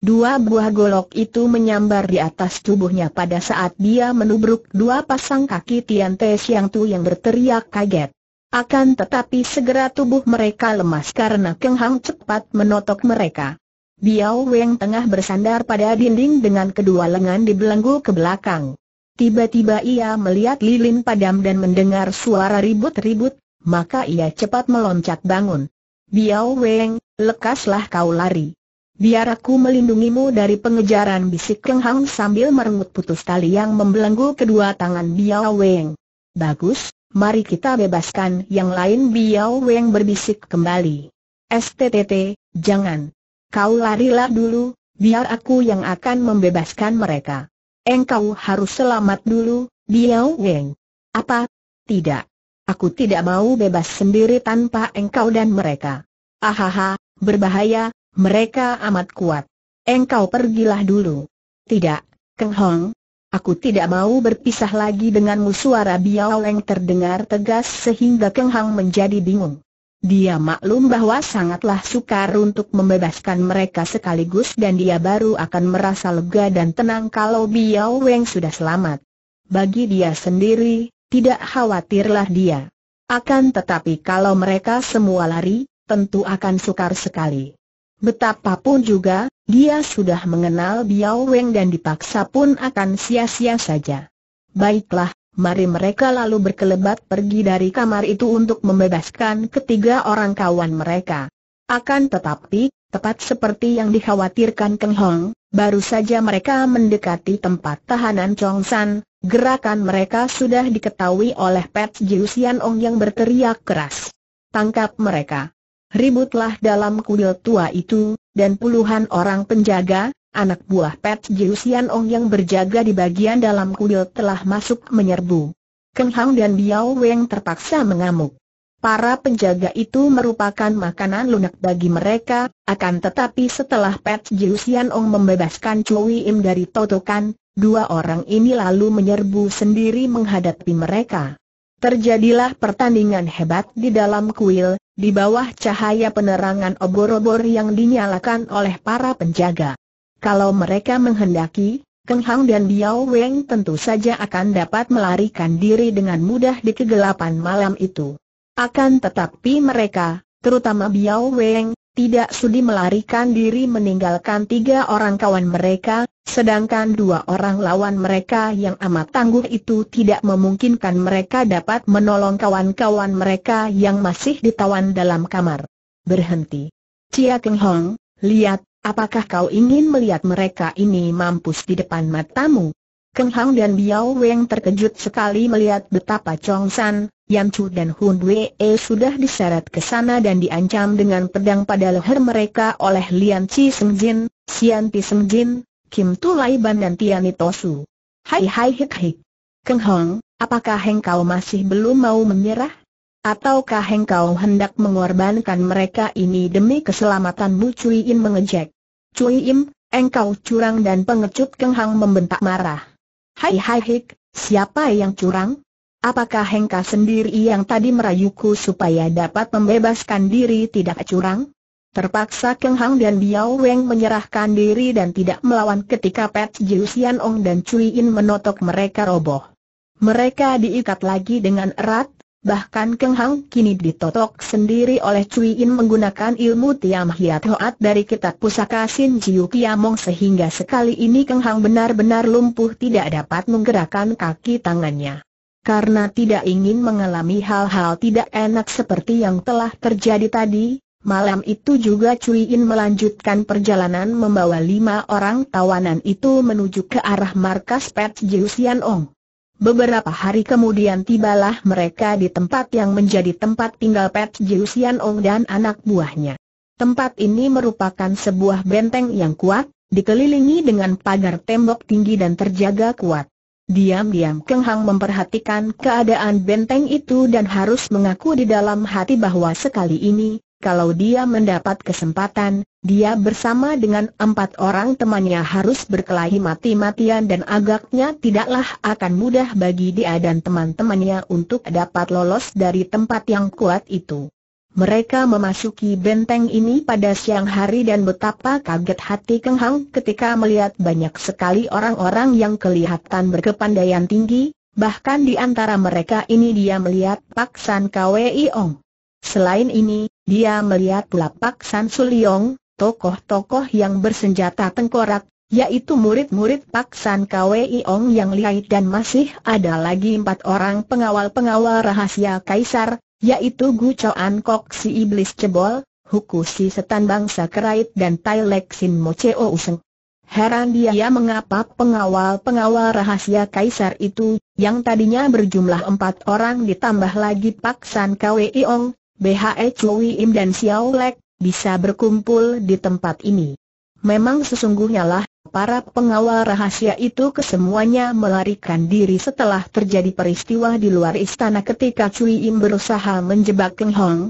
Dua buah golok itu menyambar di atas tubuhnya pada saat dia menubruk dua pasang kaki Tian Te Siang Tu yang berteriak kaget. Akan tetapi segera tubuh mereka lemas karena Keng Hong cepat menotok mereka. Biao Weng tengah bersandar pada dinding dengan kedua lengan dibelenggu ke belakang. Tiba-tiba ia melihat lilin padam dan mendengar suara ribut-ribut, maka ia cepat meloncat bangun. Biao Weng, lekaslah kau lari. Biar aku melindungimu dari pengejaran, bisik Keng Hong sambil merenggut putus tali yang membelenggu kedua tangan Biao Weng. Bagus, mari kita bebaskan yang lain, Biao Weng berbisik kembali. S T T T, jangan. Kau larilah dulu, biar aku yang akan membebaskan mereka. Engkau harus selamat dulu, Biao Weng. Apa? Tidak. Aku tidak mau bebas sendiri tanpa engkau dan mereka. Ahaha, berbahaya. Mereka amat kuat. Engkau pergilah dulu. Tidak, Keng Hong. Aku tidak mau berpisah lagi denganmu. Suara Biao Weng terdengar tegas sehingga Keng Hong menjadi bingung. Dia maklum bahwa sangatlah sukar untuk membebaskan mereka sekaligus dan dia baru akan merasa lega dan tenang kalau Biao Weng sudah selamat. Bagi dia sendiri, tidak khawatirlah dia. Akan tetapi kalau mereka semua lari, tentu akan sukar sekali. Betapapun juga, dia sudah mengenal Biao Weng dan dipaksa pun akan sia-sia saja. Baiklah, mari. Mereka lalu berkelebat pergi dari kamar itu untuk membebaskan ketiga orang kawan mereka. Akan tetapi, tepat seperti yang dikhawatirkan Keng Hong, baru saja mereka mendekati tempat tahanan Chong San, gerakan mereka sudah diketahui oleh Pat Jiu Sian Ong yang berteriak keras. Tangkap mereka! Ributlah dalam kuil tua itu, dan puluhan orang penjaga, anak buah Pat Jiu Sian Ong yang berjaga di bagian dalam kuil telah masuk menyerbu. Keng Hong dan Biao Weng terpaksa mengamuk. Para penjaga itu merupakan makanan lunak bagi mereka, akan tetapi setelah Pat Jiu Sian Ong membebaskan Cui Im dari totokan, dua orang ini lalu menyerbu sendiri menghadapi mereka. Terjadilah pertandingan hebat di dalam kuil, di bawah cahaya penerangan obor-obor yang dinyalakan oleh para penjaga. Kalau mereka menghendaki, Keng Hong dan Biao Weng tentu saja akan dapat melarikan diri dengan mudah di kegelapan malam itu. Akan tetapi mereka, terutama Biao Weng, tidak sudi melarikan diri meninggalkan tiga orang kawan mereka, sedangkan dua orang lawan mereka yang amat tangguh itu tidak memungkinkan mereka dapat menolong kawan-kawan mereka yang masih ditawan dalam kamar. Berhenti. Cia Keng Hong, lihat, apakah kau ingin melihat mereka ini mampus di depan matamu? Keng Hong dan Biao Weng terkejut sekali melihat betapa Chong San, Yan Chu dan Hun Wei sudah diseret ke sana dan diancam dengan pedang pada leher mereka oleh Lian Chi Seng Jin, Sian Ti Seng Jin, Kim Tu Lai Ban dan Tian Te Su. Hai hai hik hik. Keng Hong, apakah engkau masih belum mau menyerah? Ataukah engkau hendak mengorbankan mereka ini demi keselamatanmu? Cui Im mengejek. Cui Im, engkau curang dan pengecut, Keng Hong membentak marah. Hai hai hik, siapa yang curang? Apakah engkau sendiri yang tadi merayuku supaya dapat membebaskan diri tidak curang? Terpaksa Keng Hong dan Biao Weng menyerahkan diri dan tidak melawan ketika Pat Jiu Sian Ong dan Cui Im menotok mereka roboh. Mereka diikat lagi dengan erat, bahkan Keng Hong kini ditotok sendiri oleh Cui Im menggunakan ilmu Tiam Hiat Hoat dari kitab pusaka Sin Jiu Kiamong sehingga sekali ini Keng Hong benar-benar lumpuh tidak dapat menggerakkan kaki tangannya. Karena tidak ingin mengalami hal-hal tidak enak seperti yang telah terjadi tadi, malam itu juga Cui Im melanjutkan perjalanan membawa lima orang tawanan itu menuju ke arah markas Pat Jiu Sian Ong. Beberapa hari kemudian tibalah mereka di tempat yang menjadi tempat tinggal Pat Jiu Sian Ong dan anak buahnya. Tempat ini merupakan sebuah benteng yang kuat, dikelilingi dengan pagar tembok tinggi dan terjaga kuat. Diam-diam Keng Hong memperhatikan keadaan benteng itu dan harus mengaku di dalam hati bahwa sekali ini, kalau dia mendapat kesempatan, dia bersama dengan empat orang temannya harus berkelahi mati-matian dan agaknya tidaklah akan mudah bagi dia dan teman-temannya untuk dapat lolos dari tempat yang kuat itu. Mereka memasuki benteng ini pada siang hari dan betapa kaget hati Keng Hong ketika melihat banyak sekali orang-orang yang kelihatan berkepandaian tinggi, bahkan di antara mereka ini dia melihat Pak San Kwee Ong. Selain ini, dia melihat pula Pak San Suliong, tokoh-tokoh yang bersenjata tengkorak, yaitu murid-murid Pak San Kwee Ong yang lihai dan masih ada lagi empat orang pengawal-pengawal rahasia kaisar, yaitu Gu Choan Kok si Iblis Cebol, Huku si Setan Bangsa Kerait dan Tai Lek Sin Mo Cheo Useng. Heran dia mengapa pengawal-pengawal rahasia kaisar itu, yang tadinya berjumlah empat orang ditambah lagi Pak San Kwee Ong, Bhe Cui Im dan Siauw Lek, bisa berkumpul di tempat ini. Memang sesungguhnya lah, para pengawal rahasia itu kesemuanya melarikan diri setelah terjadi peristiwa di luar istana ketika Cui Im berusaha menjebak Keng Hong.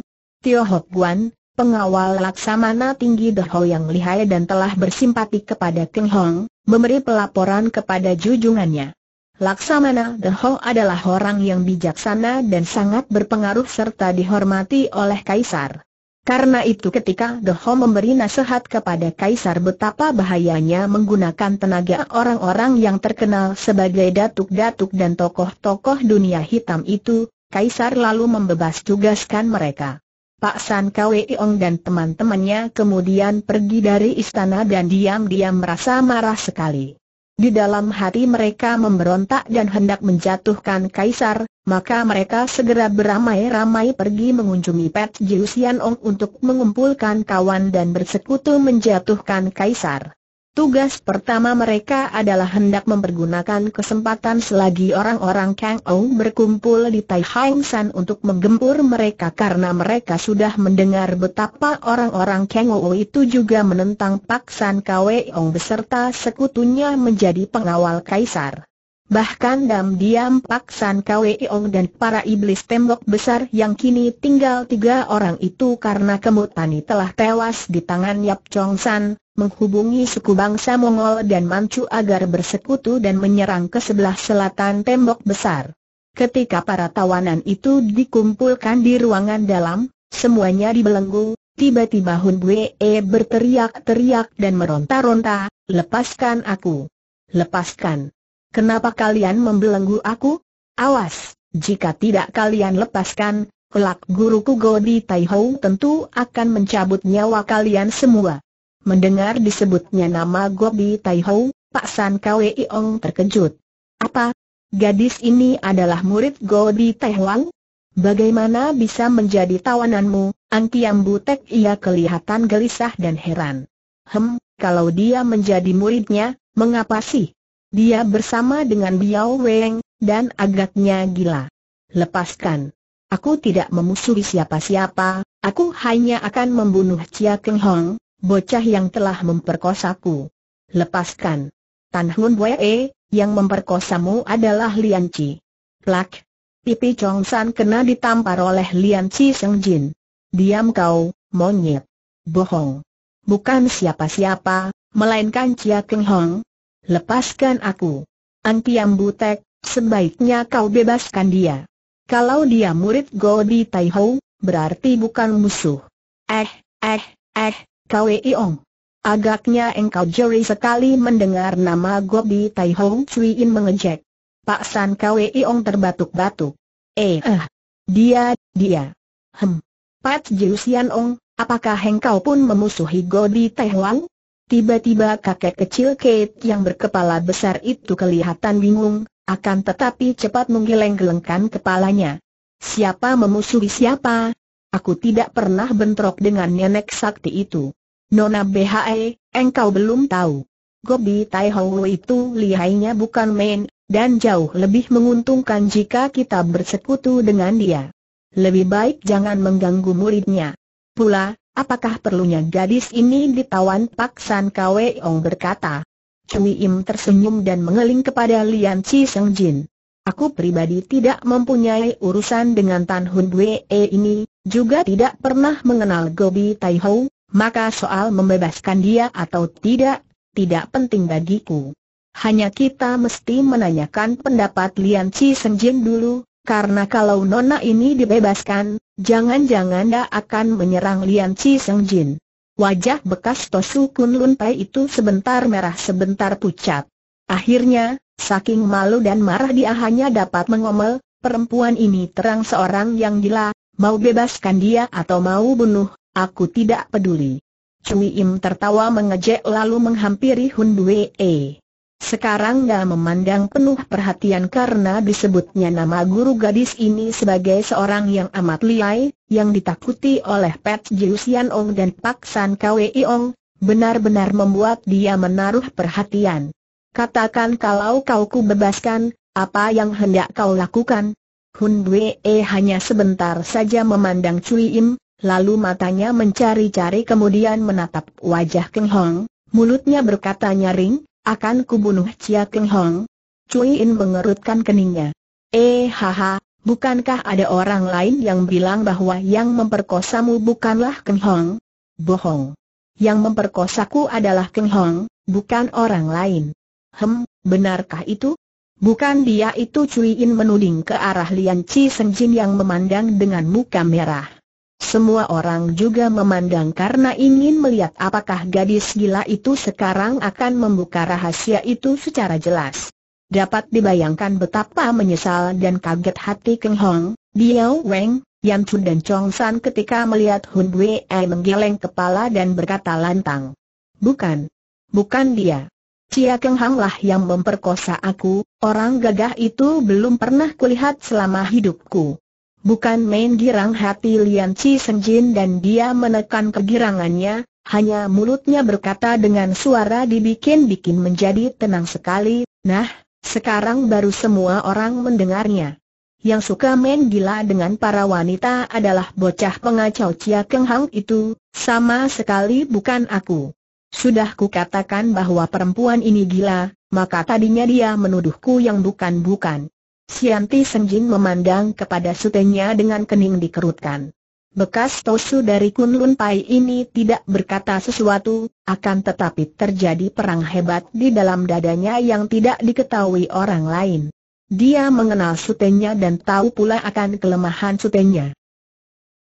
Tio Hop Guan, pengawal laksamana tinggi The Ho yang lihai dan telah bersimpati kepada Keng Hong, memberi pelaporan kepada junjungannya. Laksamana The Ho adalah orang yang bijaksana dan sangat berpengaruh serta dihormati oleh kaisar. Karena itu ketika The Ho memberi nasihat kepada kaisar betapa bahayanya menggunakan tenaga orang-orang yang terkenal sebagai datuk-datuk dan tokoh-tokoh dunia hitam itu, kaisar lalu membebas tugaskan mereka. Pak San Kwee Ong dan teman-temannya kemudian pergi dari istana dan diam-diam merasa marah sekali. Di dalam hati mereka memberontak dan hendak menjatuhkan kaisar, maka mereka segera beramai-ramai pergi mengunjungi Pat Jiu Sian Ong untuk mengumpulkan kawan dan bersekutu menjatuhkan kaisar. Tugas pertama mereka adalah hendak mempergunakan kesempatan selagi orang-orang Keng Hong berkumpul di Tai Hang San untuk menggempur mereka karena mereka sudah mendengar betapa orang-orang Keng Hong itu juga menentang Pak San Kwee Ong beserta sekutunya menjadi pengawal kaisar. Bahkan diam-diam Pak San Kwee Ong dan para iblis tembok besar yang kini tinggal tiga orang itu karena Kemutani telah tewas di tangan Yap Chong San, menghubungi suku bangsa Mongol dan Manchu agar bersekutu dan menyerang ke sebelah selatan tembok besar. Ketika para tawanan itu dikumpulkan di ruangan dalam, semuanya dibelenggu, tiba-tiba Hun Wei berteriak-teriak dan meronta-ronta, "Lepaskan aku! Lepaskan! Kenapa kalian membelenggu aku? Awas, jika tidak kalian lepaskan, kelak guruku Gobi Taihou tentu akan mencabut nyawa kalian semua." Mendengar disebutnya nama Gobi Taihou, Pak San Kwee Ong terkejut. Apa? Gadis ini adalah murid Gobi Taihou? Bagaimana bisa menjadi tawananmu? Angkiam Butek, ia kelihatan gelisah dan heran. Hem, kalau dia menjadi muridnya, mengapa sih? Dia bersama dengan Biao Weng, dan agaknya gila. "Lepaskan. Aku tidak memusuhi siapa-siapa, aku hanya akan membunuh Cia Keng Hong, bocah yang telah memperkosaku. Lepaskan. Tan Hun Wei, yang memperkosamu adalah Lian Chi." Plak. Pipi Chong San kena ditampar oleh Lian Chi Seng Jin. "Diam kau, monyet. Bohong. Bukan siapa-siapa, melainkan Cia Keng Hong. Lepaskan aku. Angkiam Butek, sebaiknya kau bebaskan dia. Kalau dia murid Gobi Taihou, berarti bukan musuh." Eh, eh, eh, Kwee Ong. Agaknya engkau jeri sekali. Mendengar nama Gobi Taihou, Cui Im mengejek. Pak San Kwee Ong terbatuk-batuk. Eh, eh, dia, dia. Hem. Pat Jiu Sian Ong, apakah engkau pun memusuhi Gobi Taihou? Tiba-tiba kakek kecil Kate yang berkepala besar itu kelihatan bingung, akan tetapi cepat menggeleng-gelengkan kepalanya. "Siapa memusuhi siapa? Aku tidak pernah bentrok dengan nenek sakti itu." "Nona Bhe, engkau belum tahu. Gobi Taihou itu lihainya bukan main, dan jauh lebih menguntungkan jika kita bersekutu dengan dia. Lebih baik jangan mengganggu muridnya. Pula, apakah perlunya gadis ini ditawan?" Pak San Kwee Ong berkata. Cui Im tersenyum dan mengeling kepada Lian Chi Seng Jin. "Aku pribadi tidak mempunyai urusan dengan Tan Hun Wei ini, juga tidak pernah mengenal Gobi Taihou, maka soal membebaskan dia atau tidak, tidak penting bagiku. Hanya kita mesti menanyakan pendapat Lian Chi Seng Jin dulu, karena kalau nona ini dibebaskan, jangan-jangan dia akan menyerang Lian Chi Seng Jin." Wajah bekas Tosu Kun Lun Pai itu sebentar merah sebentar pucat. Akhirnya, saking malu dan marah dia hanya dapat mengomel, "Perempuan ini terang seorang yang gila, mau bebaskan dia atau mau bunuh, aku tidak peduli." Cui Im tertawa mengejek lalu menghampiri Hun Wei. Sekarang dia memandang penuh perhatian karena disebutnya nama guru gadis ini sebagai seorang yang amat lihai, yang ditakuti oleh Pat Jiu Sian Ong dan Pak San Kwee Ong, benar-benar membuat dia menaruh perhatian. "Katakan kalau kau ku bebaskan, apa yang hendak kau lakukan?" Hun Wei hanya sebentar saja memandang Cui Im, lalu matanya mencari-cari kemudian menatap wajah Keng Hong, mulutnya berkata nyaring, "Akan kubunuh Cia Keng Hong." Cui Im mengerutkan keningnya. "Eh haha, bukankah ada orang lain yang bilang bahwa yang memperkosamu bukanlah Keng Hong?" "Bohong. Yang memperkosaku adalah Keng Hong, bukan orang lain." "Hem, benarkah itu? Bukan dia itu?" Cui Im menuding ke arah Lian Chi Seng Jin yang memandang dengan muka merah. Semua orang juga memandang karena ingin melihat apakah gadis gila itu sekarang akan membuka rahasia itu secara jelas. Dapat dibayangkan betapa menyesal dan kaget hati Keng Hong, Biao Weng, Yan Chu dan Chong San ketika melihat Hun Wei menggeleng kepala dan berkata lantang, "Bukan. Bukan dia. Cia Keng Hong lah yang memperkosa aku, orang gagah itu belum pernah kulihat selama hidupku." Bukan main girang hati Lian Chi Seng Jin dan dia menekan kegirangannya, hanya mulutnya berkata dengan suara dibikin-bikin menjadi tenang sekali. Nah, sekarang baru semua orang mendengarnya. "Yang suka main gila dengan para wanita adalah bocah pengacau Cia Keng Hong itu, sama sekali bukan aku. Sudah kukatakan bahwa perempuan ini gila, maka tadinya dia menuduhku yang bukan-bukan." Sianti Senjin memandang kepada sutenya dengan kening dikerutkan. Bekas tosu dari Kun Lun Pai ini tidak berkata sesuatu, akan tetapi terjadi perang hebat di dalam dadanya yang tidak diketahui orang lain. Dia mengenal sutenya dan tahu pula akan kelemahan sutenya.